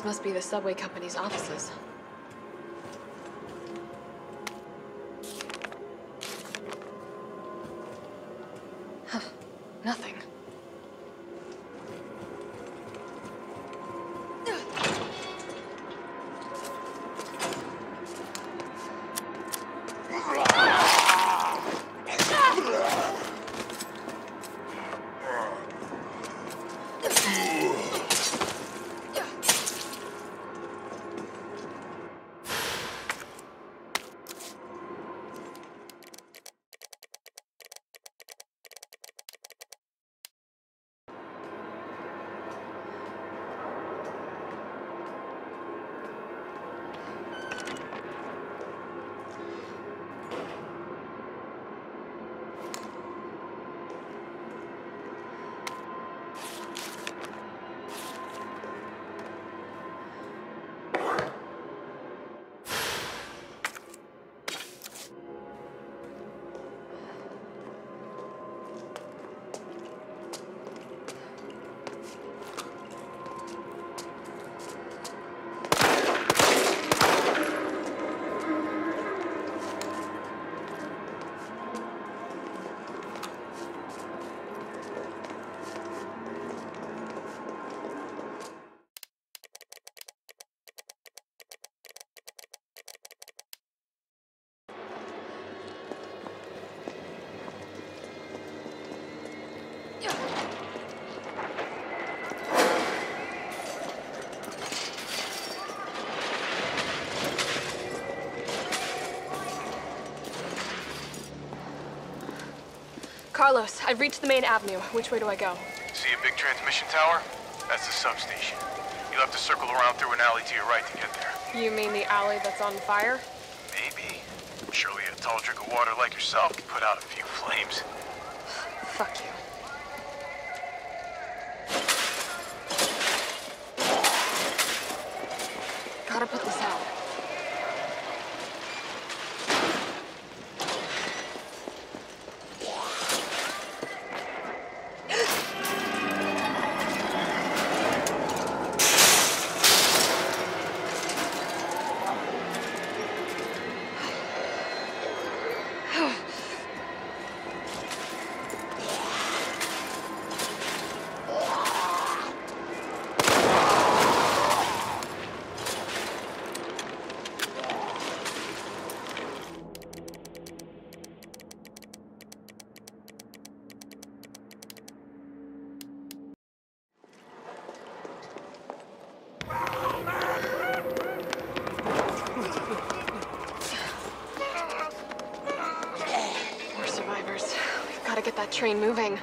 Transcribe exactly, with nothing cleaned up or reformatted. Those must be the subway company's offices. Huh. Nothing. Carlos, I've reached the main avenue. Which way do I go? See a big transmission tower? That's the substation. You'll have to circle around through an alley to your right to get there. You mean the alley that's on fire? Maybe. Surely a tall drink of water like yourself can put out a few flames. Fuck you. Gotta put this out. Train moving.